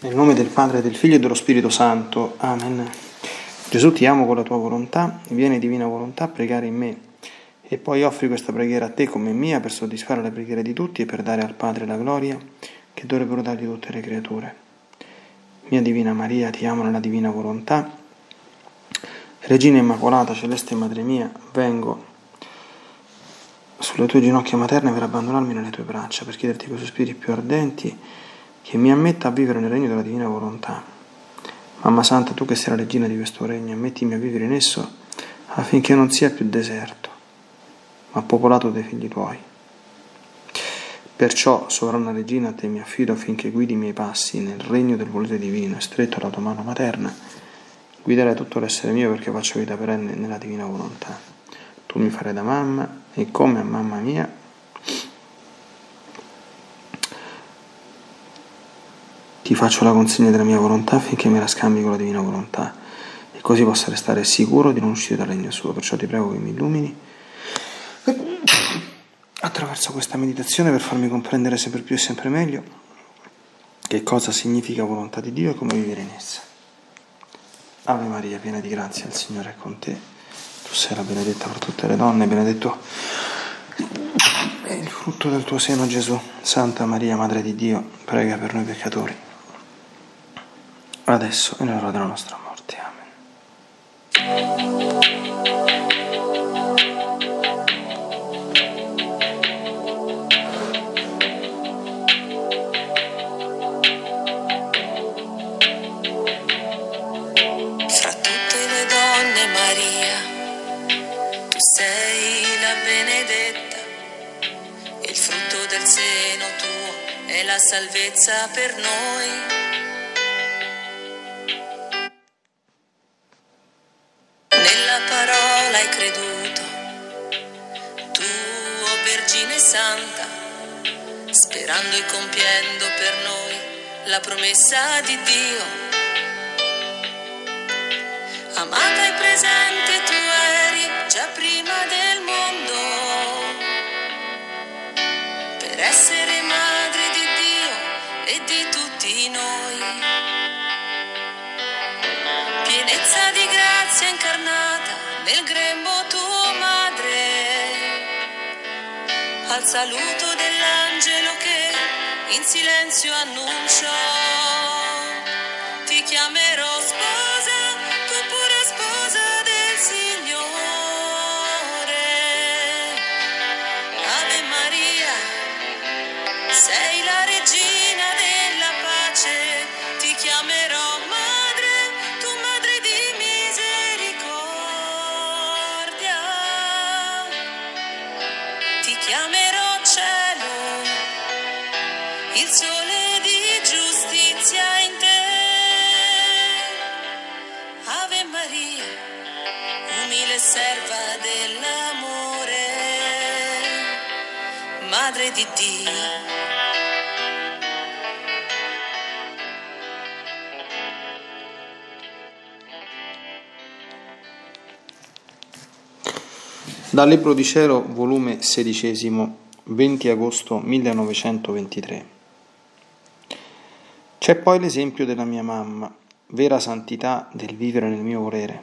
Nel nome del Padre, del Figlio e dello Spirito Santo. Amen. Gesù, ti amo con la tua volontà, vieni divina volontà a pregare in me. E poi offri questa preghiera a te come mia per soddisfare la preghiera di tutti e per dare al Padre la gloria che dovrebbero dargli tutte le creature. Mia Divina Maria, ti amo nella divina volontà. Regina Immacolata, Celeste Madre mia, vengo sulle tue ginocchia materne per abbandonarmi nelle tue braccia, per chiederti con sospiri più ardenti che mi ammetta a vivere nel regno della divina volontà. Mamma Santa, tu che sei la regina di questo regno, ammettimi a vivere in esso affinché non sia più deserto, ma popolato dei figli tuoi. Perciò, sovrana regina, a te mi affido affinché guidi i miei passi nel regno del volere divino e stretto alla tua mano materna guiderai tutto l'essere mio, perché faccio vita perenne nella divina volontà. Tu mi farai da mamma e come a mamma mia ti faccio la consegna della mia volontà affinché me la scambi con la divina volontà e così possa restare sicuro di non uscire dal regno suo. Perciò ti prego che mi illumini attraverso questa meditazione per farmi comprendere sempre più e sempre meglio che cosa significa volontà di Dio e come vivere in essa. Ave Maria, piena di grazia, il Signore è con te, tu sei la benedetta fra tutte le donne, benedetto è il frutto del tuo seno Gesù. Santa Maria, Madre di Dio, prega per noi peccatori, adesso e nell'ora della nostra morte. Amen. Salvezza per noi. Nella parola hai creduto, tu, o Vergine Santa, sperando e compiendo per noi la promessa di Dio. Amata e presente tu eri già prima del mondo, per essere madre di e di tutti noi, pienezza di grazia incarnata nel grembo tua madre, al saluto dell'angelo che in silenzio annunciò, ti chiamerò sposa, tu pura sposa del Signore. Ave Maria, sei la regina, ti chiamerò madre, tu madre di misericordia, ti chiamerò cielo, il sole di giustizia in te. Ave Maria, umile serva dell'amore, madre di Dio. Dal Libro di Cielo, volume 16, 20 agosto 1923. C'è poi l'esempio della mia mamma, vera santità del vivere nel mio volere.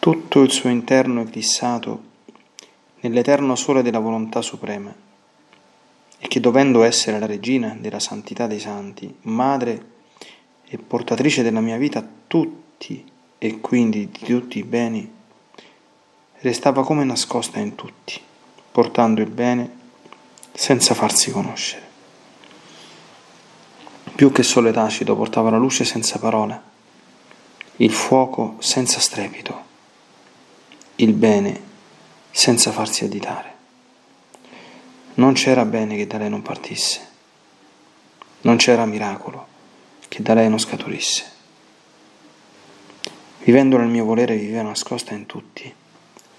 Tutto il suo interno è fissato nell'eterno sole della volontà suprema, e che dovendo essere la regina della santità dei santi, madre e portatrice della mia vita, tutti e quindi di tutti i beni, restava come nascosta in tutti, portando il bene senza farsi conoscere. Più che sole tacito portava la luce senza parola, il fuoco senza strepito, il bene senza farsi additare. Non c'era bene che da lei non partisse, non c'era miracolo che da lei non scaturisse. Vivendo nel mio volere viveva nascosta in tutti,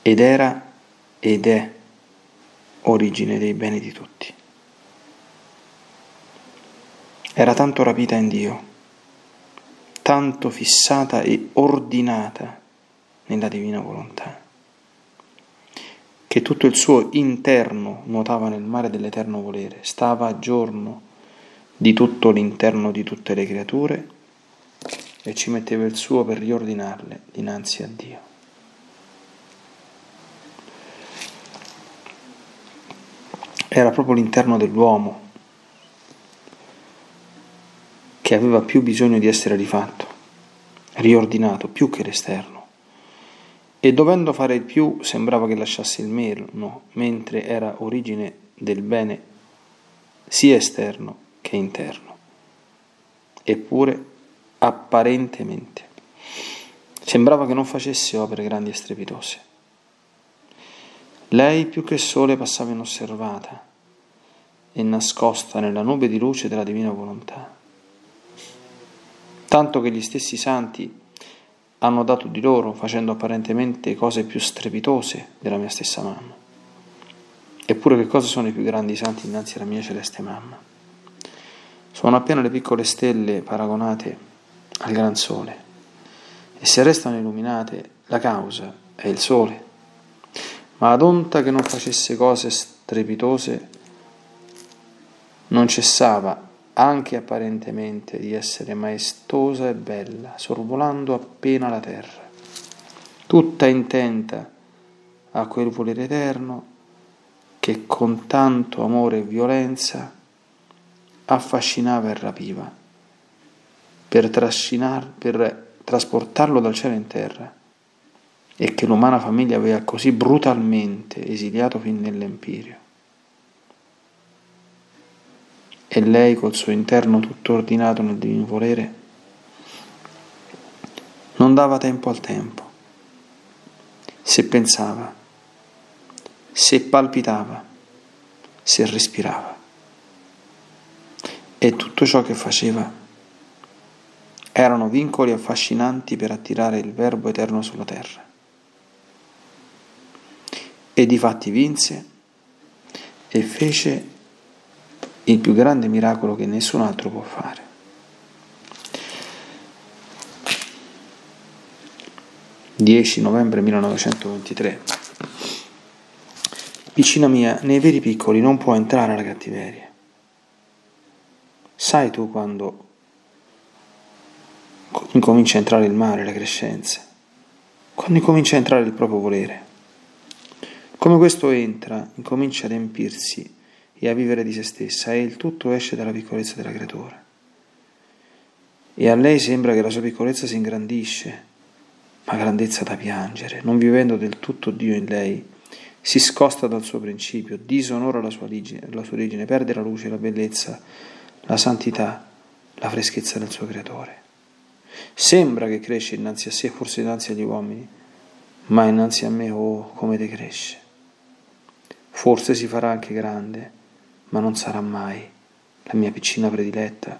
ed era ed è origine dei beni di tutti. Era tanto rapita in Dio, tanto fissata e ordinata nella divina volontà, che tutto il suo interno nuotava nel mare dell'eterno volere, stava giorno di tutto l'interno di tutte le creature e ci metteva il suo per riordinarle dinanzi a Dio. Era proprio l'interno dell'uomo che aveva più bisogno di essere rifatto, riordinato, più che l'esterno. E dovendo fare il più sembrava che lasciasse il meno, mentre era origine del bene sia esterno che interno. Eppure, apparentemente, sembrava che non facesse opere grandi e strepitose. Lei più che sole passava inosservata e nascosta nella nube di luce della divina volontà, tanto che gli stessi santi hanno dato di loro, facendo apparentemente cose più strepitose della mia stessa mamma. Eppure che cosa sono i più grandi santi innanzi alla mia celeste mamma? Sono appena le piccole stelle paragonate al gran sole, e se restano illuminate, la causa è il sole. Ma ad onta che non facesse cose strepitose, non cessava anche apparentemente di essere maestosa e bella, sorvolando appena la terra, tutta intenta a quel volere eterno che con tanto amore e violenza affascinava e rapiva, per trasportarlo dal cielo in terra, e che l'umana famiglia aveva così brutalmente esiliato fin nell'empirio. E lei, col suo interno tutto ordinato nel divino volere, non dava tempo al tempo. Se pensava, se palpitava, se respirava. E tutto ciò che faceva erano vincoli affascinanti per attirare il Verbo eterno sulla terra. E difatti vinse e fece il più grande miracolo che nessun altro può fare. . 10 novembre 1923. Piccina mia, nei veri piccoli non può entrare la cattiveria. Sai tu quando incomincia a entrare il male, la crescenza, quando incomincia a entrare il proprio volere, come questo entra, incomincia a riempirsi e a vivere di se stessa, e il tutto esce dalla piccolezza della creatura. E a lei sembra che la sua piccolezza si ingrandisce, ma grandezza da piangere, non vivendo del tutto Dio in lei, si scosta dal suo principio, disonora la sua origine, perde la luce, la bellezza, la santità, la freschezza del suo creatore. Sembra che cresce innanzi a sé, forse innanzi agli uomini, ma innanzi a me, oh, come decresce. Forse si farà anche grande, ma non sarà mai la mia piccina prediletta,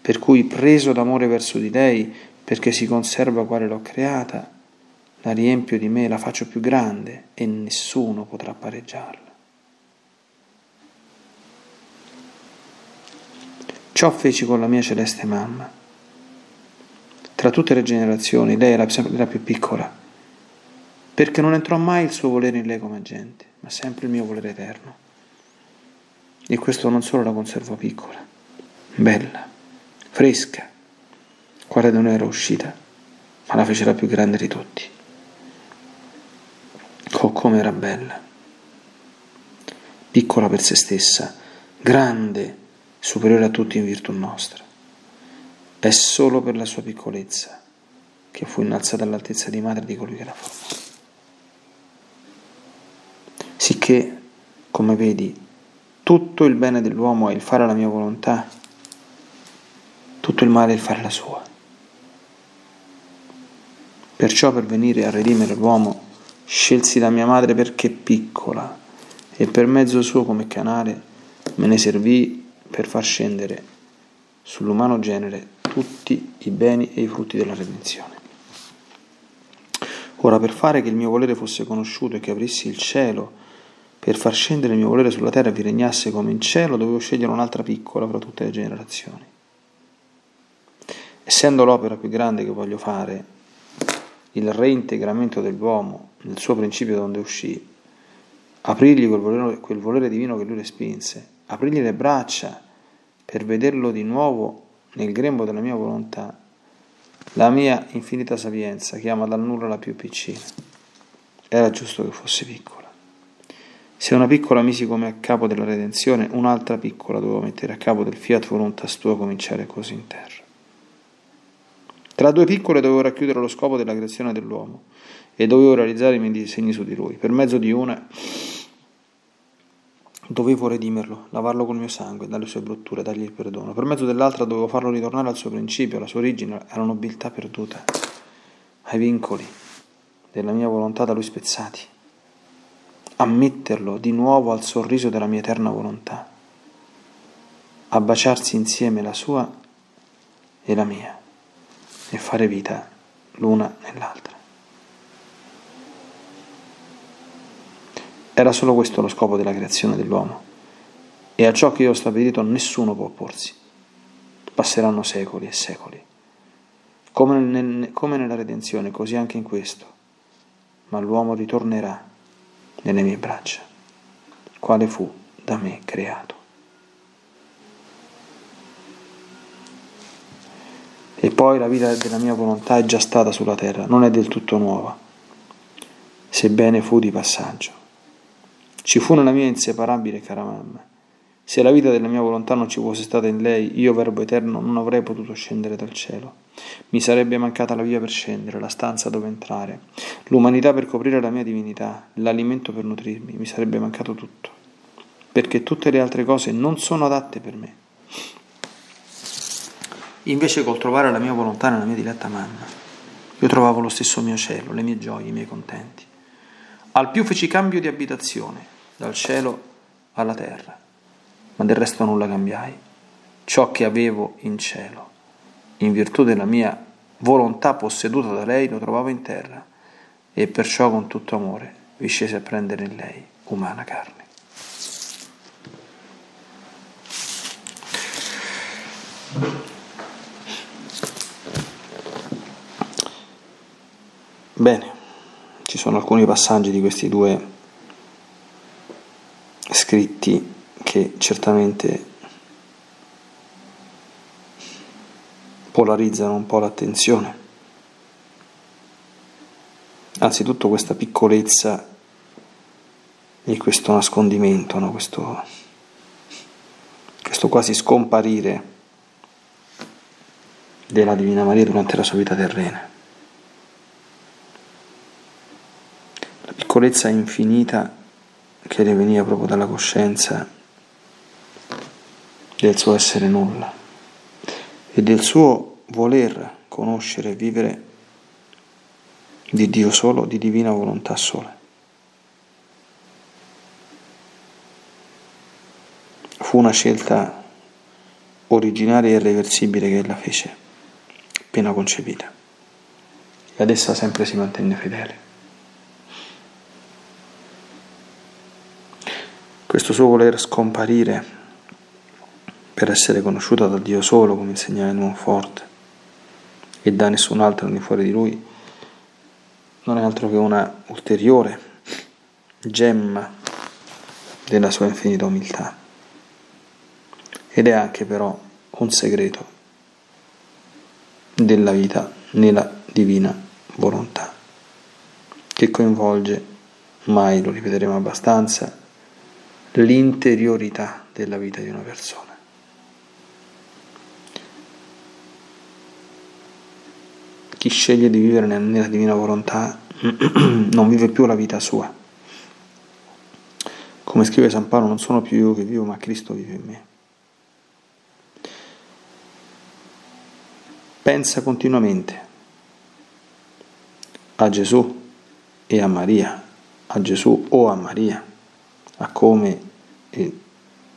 per cui, preso d'amore verso di lei, perché si conserva quale l'ho creata, la riempio di me, la faccio più grande e nessuno potrà pareggiarla. Ciò feci con la mia celeste mamma. Tra tutte le generazioni lei era sempre la più piccola, perché non entrò mai il suo volere in lei come agente, ma sempre il mio volere eterno. E questo non solo la conservò piccola, bella, fresca, quale da noi era uscita, ma la fece la più grande di tutti. Oh, come era bella! Piccola per se stessa, grande, superiore a tutti in virtù nostra. È solo per la sua piccolezza che fu innalzata all'altezza di madre di colui che la formò. Sicché, come vedi, tutto il bene dell'uomo è il fare la mia volontà, tutto il male è il fare la sua. Perciò, per venire a redimere l'uomo, scelsi la mia madre perché piccola, e per mezzo suo come canale me ne servì per far scendere sull'umano genere tutti i beni e i frutti della redenzione. Ora, per fare che il mio volere fosse conosciuto e che aprissi il cielo, per far scendere il mio volere sulla terra e vi regnasse come in cielo, dovevo scegliere un'altra piccola fra tutte le generazioni. Essendo l'opera più grande che voglio fare, il reintegramento dell'uomo nel suo principio da donde uscì, aprirgli quel volere divino che lui respinse, aprirgli le braccia per vederlo di nuovo nel grembo della mia volontà, la mia infinita sapienza chiama dal nulla la più piccina. Era giusto che fosse piccola. Se una piccola misi come a capo della redenzione, un'altra piccola dovevo mettere a capo del fiat voluntas tua, cominciare così in terra. Tra due piccole dovevo racchiudere lo scopo della creazione dell'uomo e dovevo realizzare i miei disegni su di lui. Per mezzo di una dovevo redimerlo, lavarlo col mio sangue, dalle sue brutture, dargli il perdono. Per mezzo dell'altra dovevo farlo ritornare al suo principio, alla sua origine, alla nobiltà perduta, ai vincoli della mia volontà da lui spezzati, ammetterlo di nuovo al sorriso della mia eterna volontà, a baciarsi insieme la sua e la mia e fare vita l'una nell'altra. Era solo questo lo scopo della creazione dell'uomo, e a ciò che io ho stabilito nessuno può opporsi. Passeranno secoli e secoli, come nella redenzione, così anche in questo, ma l'uomo ritornerà nelle mie braccia, quale fu da me creato. E poi la vita della mia volontà è già stata sulla terra, non è del tutto nuova, sebbene fu di passaggio. Ci fu nella mia inseparabile e cara mamma. Se la vita della mia volontà non ci fosse stata in lei, io, verbo eterno, non avrei potuto scendere dal cielo. Mi sarebbe mancata la via per scendere, la stanza dove entrare, l'umanità per coprire la mia divinità, l'alimento per nutrirmi. Mi sarebbe mancato tutto, perché tutte le altre cose non sono adatte per me. Invece, col trovare la mia volontà nella mia diletta mamma, io trovavo lo stesso mio cielo, le mie gioie, i miei contenti. Al più feci cambio di abitazione, dal cielo alla terra, ma del resto nulla cambiai. Ciò che avevo in cielo, in virtù della mia volontà posseduta da lei, lo trovavo in terra, e perciò con tutto amore vi scesi a prendere in lei umana carne. Bene. Ci sono alcuni passaggi di questi due scritti che certamente polarizzano un po' l'attenzione. Anzitutto questa piccolezza e questo nascondimento, no? questo quasi scomparire della Divina Maria durante la sua vita terrena. Piccolezza infinita che le veniva proprio dalla coscienza del suo essere nulla e del suo voler conoscere e vivere di Dio solo, di divina volontà sola. Fu una scelta originaria e irreversibile che ella fece appena concepita, e ad essa sempre si mantenne fedele. Questo suo voler scomparire per essere conosciuta da Dio solo, come insegnava il Monfort, e da nessun altro al di fuori di Lui, non è altro che una ulteriore gemma della sua infinita umiltà. Ed è anche però un segreto della vita nella divina volontà, che coinvolge, mai lo ripeteremo abbastanza, l'interiorità della vita di una persona. Chi sceglie di vivere nella divina volontà non vive più la vita sua. Come scrive San Paolo, non sono più io che vivo, ma Cristo vive in me. Pensa continuamente a Gesù e a Maria, a Gesù o a Maria, a come e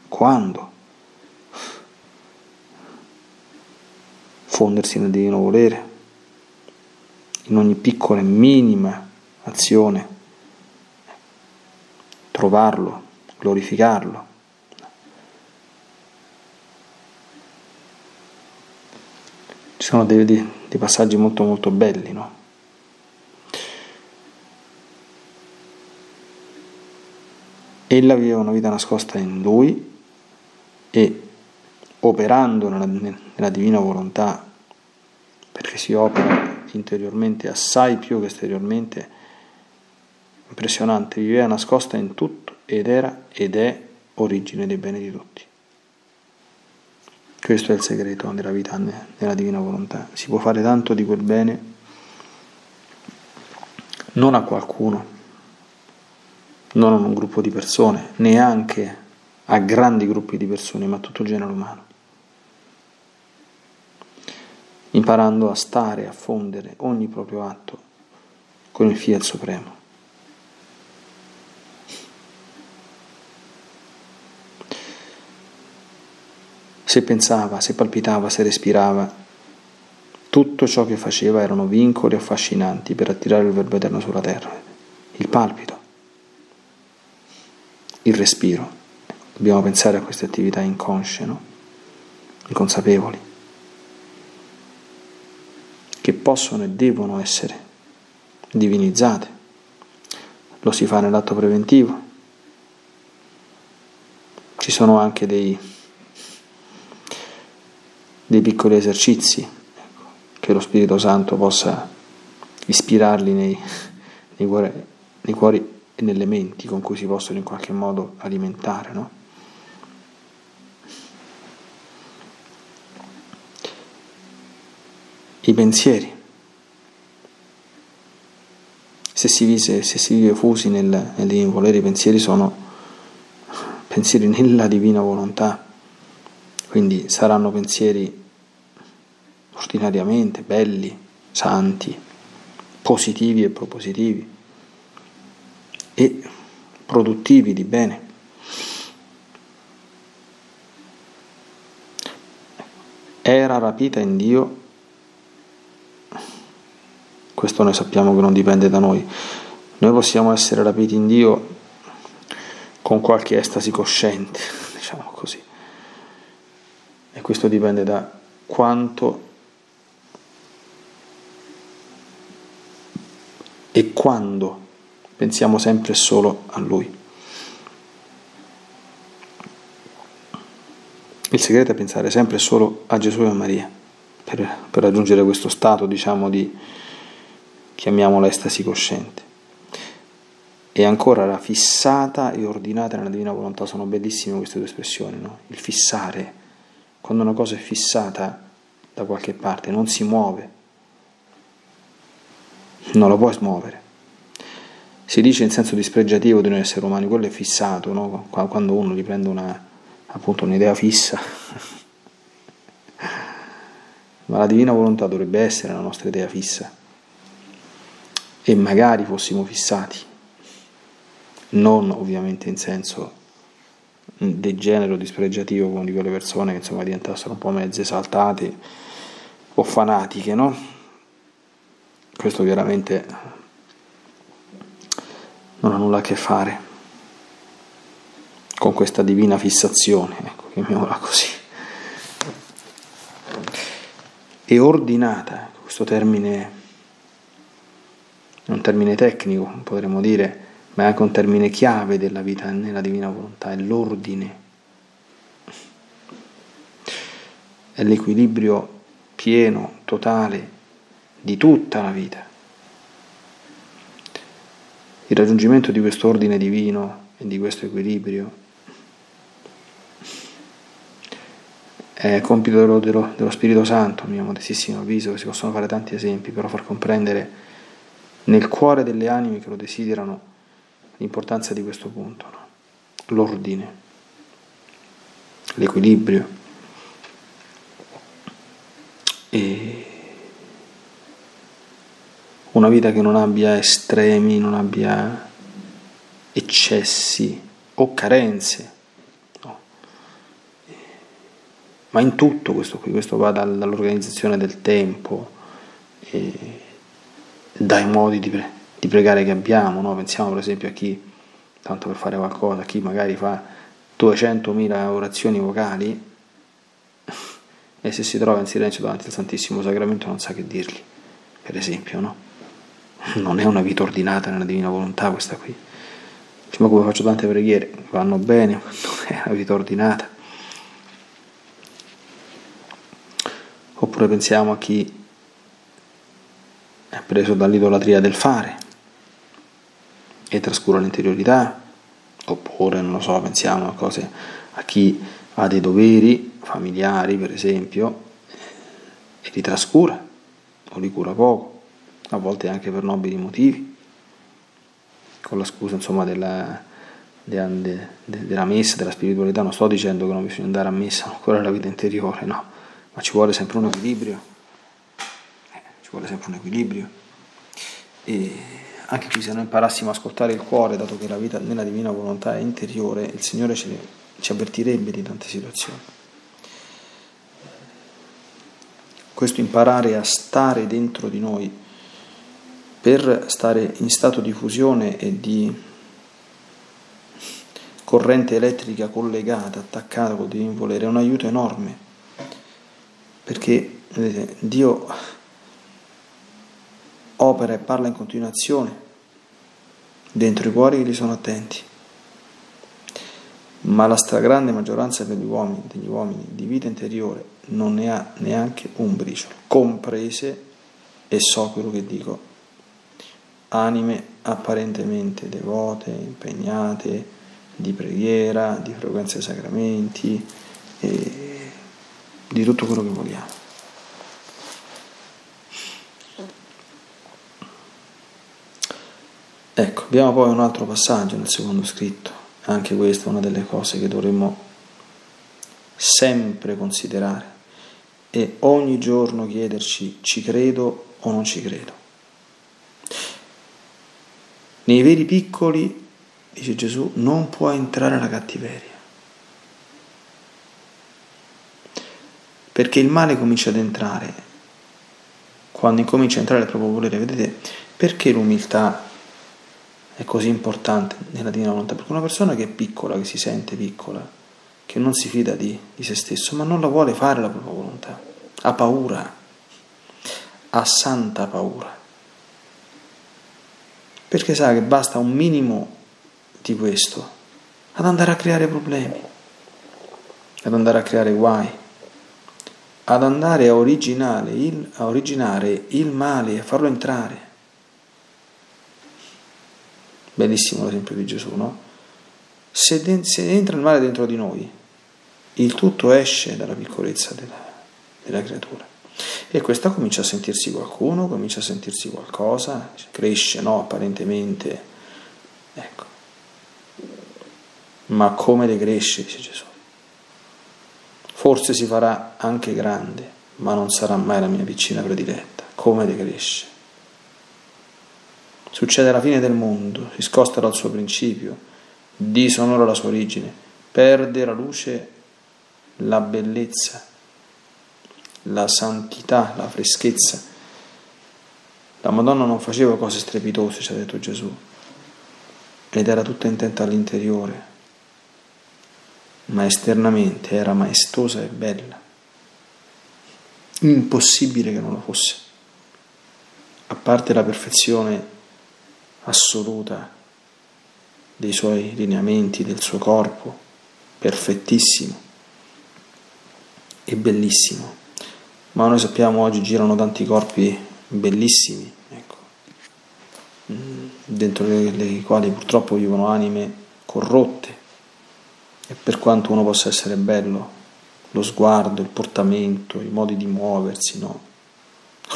quando fondersi nel divino volere, in ogni piccola e minima azione, trovarlo, glorificarlo. Ci sono dei passaggi molto molto belli, no? Ella viveva una vita nascosta in Lui e operando nella divina volontà, perché si opera interiormente assai più che esteriormente. Impressionante, viveva nascosta in tutto ed era ed è origine dei beni di tutti. Questo è il segreto della vita nella divina volontà. Si può fare tanto di quel bene non a qualcuno, non a un gruppo di persone, neanche a grandi gruppi di persone, ma a tutto il genere umano, imparando a stare, a fondere ogni proprio atto con il Fiat Supremo. Se pensava, se palpitava, se respirava, tutto ciò che faceva erano vincoli affascinanti per attirare il Verbo Eterno sulla terra. Il palpito, il respiro. Dobbiamo pensare a queste attività inconsce, no? Inconsapevoli, che possono e devono essere divinizzate. Lo si fa nell'atto preventivo. Ci sono anche dei piccoli esercizi, ecco, che lo Spirito Santo possa ispirarli nei cuori e nelle menti, con cui si possono in qualche modo alimentare, no? I pensieri. Se si vive fusi nel divino volere, i pensieri sono pensieri nella divina volontà, quindi saranno pensieri ordinariamente belli, santi, positivi e propositivi e produttivi di bene. Era rapita in Dio, questo noi sappiamo che non dipende da noi. Noi possiamo essere rapiti in Dio con qualche estasi cosciente, diciamo così, e questo dipende da quanto e quando pensiamo sempre e solo a Lui. Il segreto è pensare sempre e solo a Gesù e a Maria, per raggiungere questo stato, diciamo, di, chiamiamola, estasi cosciente. E ancora, la fissata e ordinata nella divina volontà. Sono bellissime queste due espressioni, no? Il fissare, quando una cosa è fissata da qualche parte, non si muove, non la puoi smuovere. Si dice in senso dispregiativo di noi esseri umani, quello è fissato, no? Quando uno riprende un'idea fissa. Ma la divina volontà dovrebbe essere la nostra idea fissa. E magari fossimo fissati, non ovviamente in senso degenero, dispregiativo, come di quelle persone che insomma diventassero un po' mezze esaltate o fanatiche, no? Questo chiaramente non ha nulla a che fare con questa divina fissazione, ecco, chiamiamola così. E ordinata, questo termine è un termine tecnico, potremmo dire, ma è anche un termine chiave della vita nella divina volontà, è l'ordine, è l'equilibrio pieno, totale, di tutta la vita. Il raggiungimento di questo ordine divino e di questo equilibrio è compito dello Spirito Santo, a mio modestissimo avviso. Si possono fare tanti esempi, però far comprendere nel cuore delle anime che lo desiderano l'importanza di questo punto, no? L'ordine, l'equilibrio e una vita che non abbia estremi, non abbia eccessi o carenze, no. Ma in tutto questo va dall'organizzazione del tempo, dai modi di pregare che abbiamo, no? Pensiamo per esempio a chi, tanto per fare qualcosa, a chi magari fa 200.000 orazioni vocali e se si trova in silenzio davanti al Santissimo Sacramento non sa che dirgli, per esempio, no? Non è una vita ordinata nella divina volontà questa qui. Diciamo, come faccio tante preghiere, vanno bene, ma non è una vita ordinata. oppure pensiamo a chi è preso dall'idolatria del fare e trascura l'interiorità, oppure, non lo so, pensiamo a cose, a chi ha dei doveri familiari, per esempio, e li trascura o li cura poco, a volte anche per nobili motivi, con la scusa, insomma, della messa, della spiritualità. Non sto dicendo che non bisogna andare a messa, non curare la vita interiore, no, ma ci vuole sempre un equilibrio, e anche qui, se noi imparassimo a ascoltare il cuore, dato che la vita nella divina volontà è interiore, il Signore ci avvertirebbe di tante situazioni. Questo imparare a stare dentro di noi per stare in stato di fusione e di corrente elettrica collegata, attaccata col divino volere, è un aiuto enorme, perché Dio opera e parla in continuazione dentro i cuori che gli sono attenti, ma la stragrande maggioranza degli uomini di vita interiore non ne ha neanche un briciolo, comprese, e so quello che dico, anime apparentemente devote, impegnate di preghiera, di frequenza ai sacramenti, e di tutto quello che vogliamo. Ecco, abbiamo poi un altro passaggio nel secondo scritto, anche questa è una delle cose che dovremmo sempre considerare e ogni giorno chiederci: ci credo o non ci credo? Nei veri piccoli, dice Gesù, non può entrare la cattiveria, perché il male comincia ad entrare quando incomincia a entrare il proprio volere. Vedete perché l'umiltà è così importante nella divina volontà? Perché una persona che è piccola, che si sente piccola, che non si fida di se stesso, ma non la vuole fare la propria volontà, ha paura, ha santa paura, perché sa che basta un minimo di questo ad andare a creare problemi, ad andare a creare guai, ad andare a originare il male, a farlo entrare. Bellissimo l'esempio di Gesù, no? Se entra il male dentro di noi, il tutto esce dalla piccolezza della creatura, e questa comincia a sentirsi qualcuno, comincia a sentirsi qualcosa, cresce, no? Apparentemente, ecco. Ma come decresce, dice Gesù. Forse si farà anche grande, ma non sarà mai la mia piccina prediletta. Come decresce. Succede alla fine del mondo, si scosta dal suo principio, disonora la sua origine, perde la luce, la bellezza, la santità, la freschezza. La Madonna non faceva cose strepitose, ci ha detto Gesù, ed era tutta intenta all'interiore, ma esternamente era maestosa e bella, impossibile che non lo fosse, a parte la perfezione assoluta dei suoi lineamenti, del suo corpo, perfettissimo e bellissimo. Ma noi sappiamo, oggi girano tanti corpi bellissimi, ecco, dentro le quali purtroppo vivono anime corrotte. E per quanto uno possa essere bello, lo sguardo, il portamento, i modi di muoversi, no,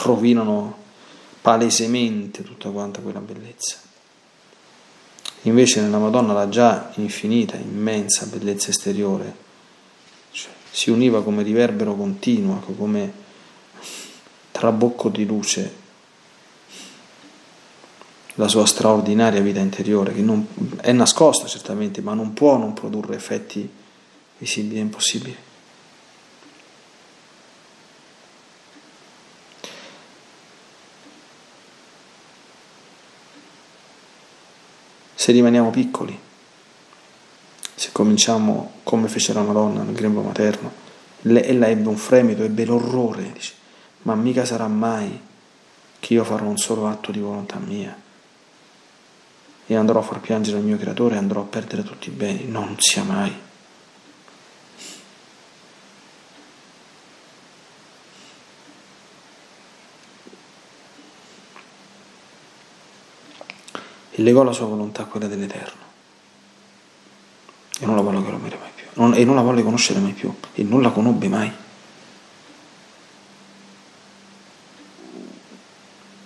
rovinano palesemente tutta quanta quella bellezza. Invece nella Madonna la già infinita, immensa bellezza esteriore, cioè, si univa come riverbero continuo, come trabocco di luce, la sua straordinaria vita interiore, che non è nascosta certamente, ma non può non produrre effetti visibili e impossibili. Se rimaniamo piccoli, se cominciamo come fece la Madonna nel grembo materno, ella ebbe un fremito, ebbe l'orrore, dice, ma mica sarà mai che io farò un solo atto di volontà mia e andrò a far piangere il mio creatore e andrò a perdere tutti i beni. Non sia mai. e legò la sua volontà a quella dell'Eterno, e non la volle conoscere mai più, e non la conobbe mai.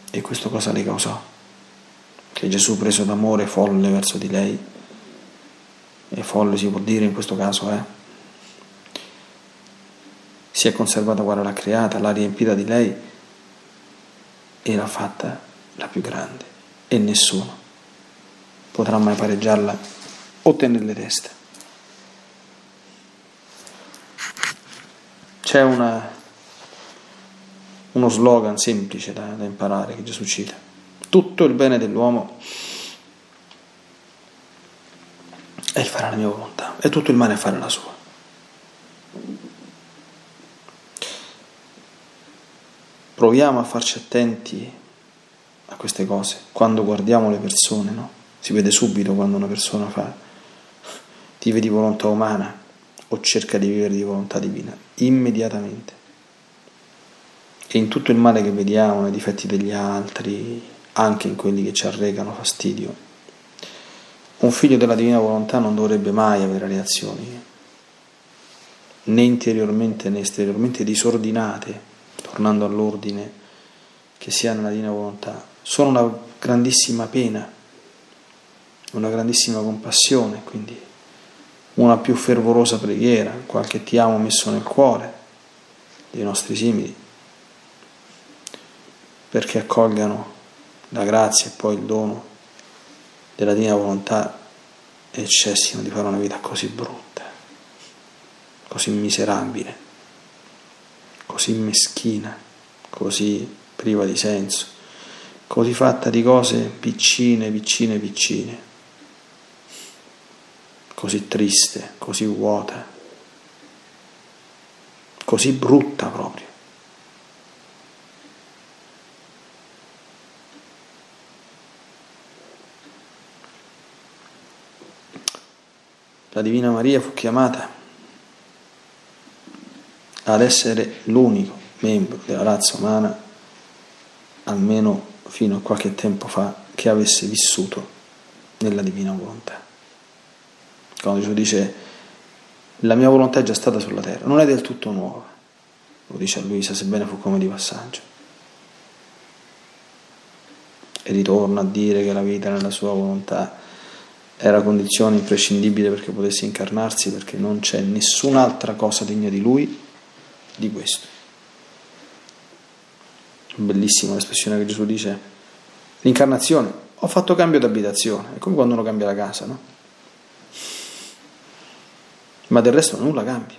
E questo cosa le causò? Che Gesù, preso d'amore folle verso di lei, e folle si può dire in questo caso, si è conservata quale l'ha creata, l'ha riempita di lei e l'ha fatta la più grande, e nessuno potrà mai pareggiarla o tenerle teste. C'è uno slogan semplice da imparare che Gesù cita: tutto il bene dell'uomo è il fare la mia volontà, e tutto il male è fare la sua. Proviamo a farci attenti a queste cose quando guardiamo le persone, no? Si vede subito quando una persona vive di volontà umana o cerca di vivere di volontà divina, immediatamente. E in tutto il male che vediamo, nei difetti degli altri, anche in quelli che ci arrecano fastidio, un figlio della divina volontà non dovrebbe mai avere reazioni né interiormente né esteriormente disordinate, tornando all'ordine che si ha nella divina volontà. Sono una grandissima pena, una grandissima compassione, quindi una più fervorosa preghiera, qualche ti amo messo nel cuore dei nostri simili, perché accolgano la grazia e poi il dono della divina volontà e cessino di fare una vita così brutta, così miserabile, così meschina, così priva di senso, così fatta di cose piccine, così triste, così vuota, così brutta proprio. La Divina Maria fu chiamata ad essere l'unico membro della razza umana, almeno fino a qualche tempo fa, che avesse vissuto nella Divina Volontà. Quando Gesù dice la mia volontà è già stata sulla terra, non è del tutto nuova, lo dice a Luisa, sebbene fu come di passaggio, e ritorna a dire che la vita nella sua volontà era condizione imprescindibile perché potesse incarnarsi, perché non c'è nessun'altra cosa degna di lui di questo. Bellissima l'espressione che Gesù dice: l'incarnazione, ho fatto cambio d'abitazione. È come quando uno cambia la casa, no? Ma del resto nulla cambia,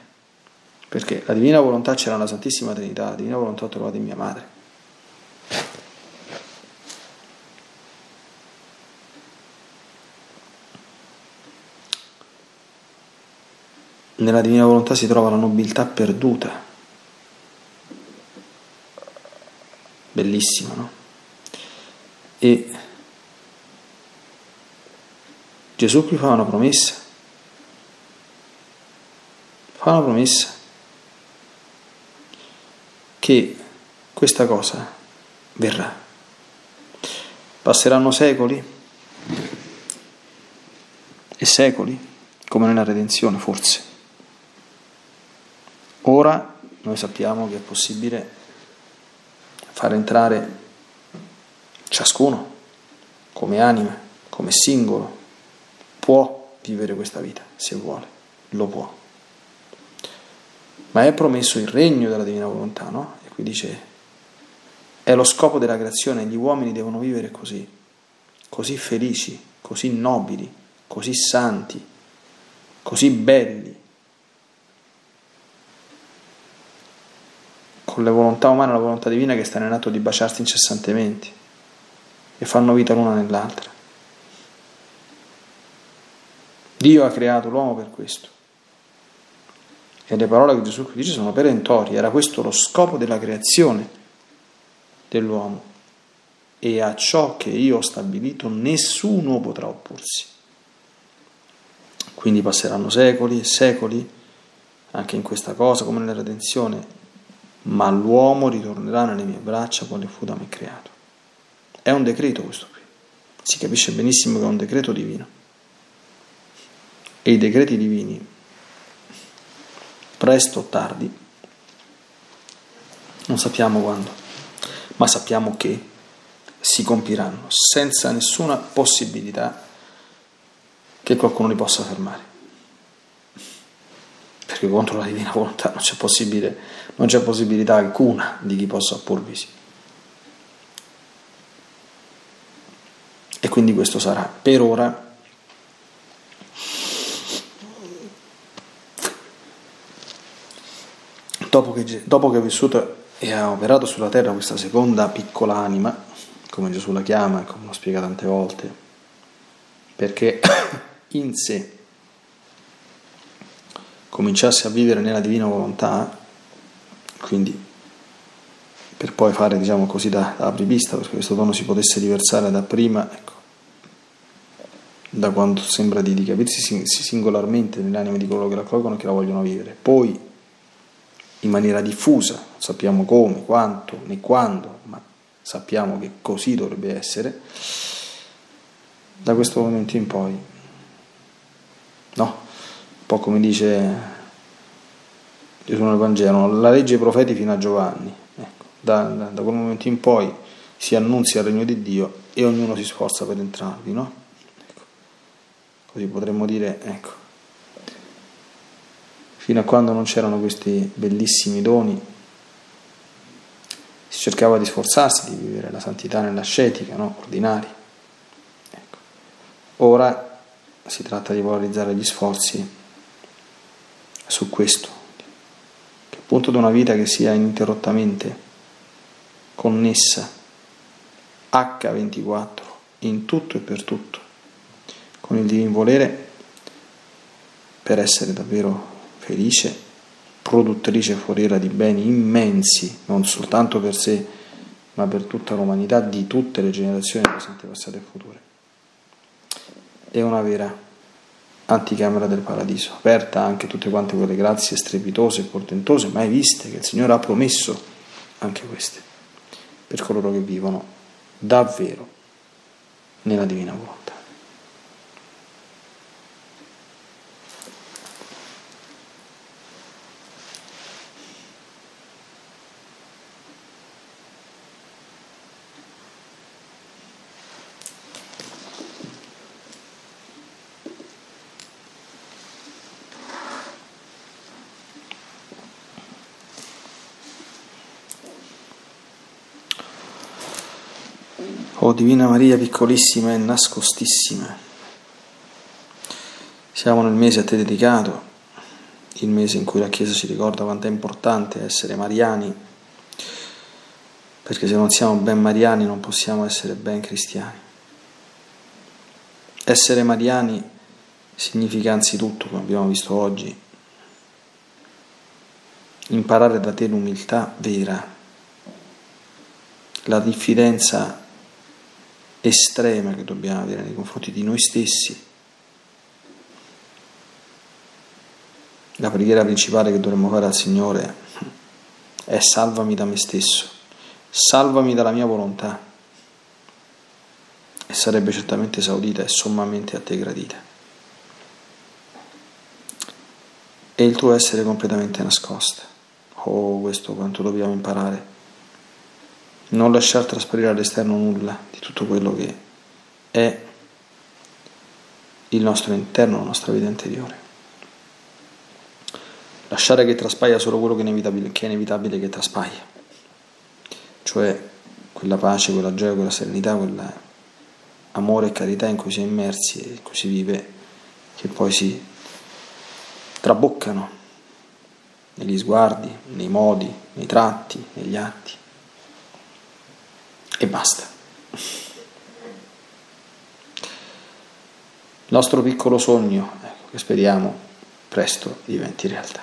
perché la divina volontà c'era nella Santissima Trinità, la divina volontà ho trovato in mia madre. Nella Divina Volontà si trova la nobiltà perduta, bellissima, no? E Gesù qui fa una promessa che questa cosa verrà. Passeranno secoli e secoli, come nella redenzione forse. Ora noi sappiamo che è possibile far entrare ciascuno, come anima, come singolo, può vivere questa vita, se vuole, lo può. Ma è promesso il regno della divina volontà, no? E qui dice, è lo scopo della creazione, gli uomini devono vivere così, così felici, così nobili, così santi, così belli. Con la volontà umana e la volontà divina che sta nell'atto di baciarsi incessantemente e fanno vita l'una nell'altra. Dio ha creato l'uomo per questo, e le parole che Gesù qui dice sono perentorie: era questo lo scopo della creazione dell'uomo, e a ciò che io ho stabilito nessuno potrà opporsi. Quindi passeranno secoli e secoli anche in questa cosa, come nella redenzione, ma l'uomo ritornerà nelle mie braccia quale fu da me creato. È un decreto questo qui, si capisce benissimo che è un decreto divino. E i decreti divini, presto o tardi, non sappiamo quando, ma sappiamo che si compiranno senza nessuna possibilità che qualcuno li possa fermare. Perché contro la divina volontà non c'è possibilità alcuna di chi possa opporvisi. E quindi questo sarà per ora dopo che ha vissuto e ha operato sulla terra questa seconda piccola anima, come Gesù la chiama, come lo spiega tante volte, perché in sé cominciasse a vivere nella divina volontà, quindi per poi fare, diciamo così, da apripista, perché questo dono si potesse riversare da prima, ecco, da quanto sembra di capirsi singolarmente nell'anima di coloro che la colgono e che la vogliono vivere, poi in maniera diffusa, non sappiamo come, quanto né quando, ma sappiamo che così dovrebbe essere, da questo momento in poi, no? Un po' come dice Gesù nel Vangelo, la legge e i profeti fino a Giovanni, ecco, da quel momento in poi si annunzia il regno di Dio e ognuno si sforza per entrarvi, no? Ecco. Così potremmo dire, ecco, fino a quando non c'erano questi bellissimi doni si cercava di sforzarsi di vivere la santità nell'ascetica, no? Ordinaria, ecco. Ora si tratta di valorizzare gli sforzi su questo, che appunto da una vita che sia ininterrottamente connessa H24 in tutto e per tutto con il divin volere, per essere davvero felice, produttrice e foriera di beni immensi, non soltanto per sé ma per tutta l'umanità, di tutte le generazioni presenti, passate e future. È una vera anticamera del paradiso, aperta anche tutte quante quelle grazie strepitose e portentose mai viste che il Signore ha promesso, anche queste, per coloro che vivono davvero nella divina volontà. O Divina Maria piccolissima e nascostissima, siamo nel mese a te dedicato, il mese in cui la Chiesa ci ricorda quanto è importante essere mariani, perché se non siamo ben mariani non possiamo essere ben cristiani. Essere mariani significa anzitutto, come abbiamo visto oggi, imparare da te l'umiltà vera, la diffidenza estrema che dobbiamo avere nei confronti di noi stessi, la preghiera principale che dovremmo fare al Signore è: salvami da me stesso, salvami dalla mia volontà, e sarebbe certamente esaudita e sommamente a te gradita. E il tuo essere completamente nascosta. Oh, questo quanto dobbiamo imparare. Non lasciar trasparire all'esterno nulla di tutto quello che è il nostro interno, la nostra vita interiore. Lasciare che traspaia solo quello che è inevitabile che traspaia, cioè quella pace, quella gioia, quella serenità, quell'amore e carità in cui si è immersi e in cui si vive, che poi si traboccano negli sguardi, nei modi, nei tratti, negli atti. E basta. Il nostro piccolo sogno, ecco, che speriamo presto diventi realtà.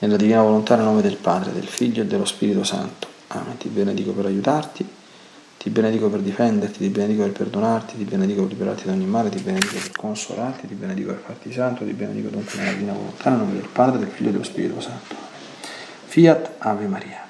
Nella divina volontà, nel nome del Padre, del Figlio e dello Spirito Santo. Amen. Ti benedico per aiutarti, ti benedico per difenderti, ti benedico per perdonarti, ti benedico per liberarti da ogni male, ti benedico per consolarti, ti benedico per farti santo, ti benedico dunque nella divina volontà, nel nome del Padre, del Figlio e dello Spirito Santo. Fiat Ave Maria.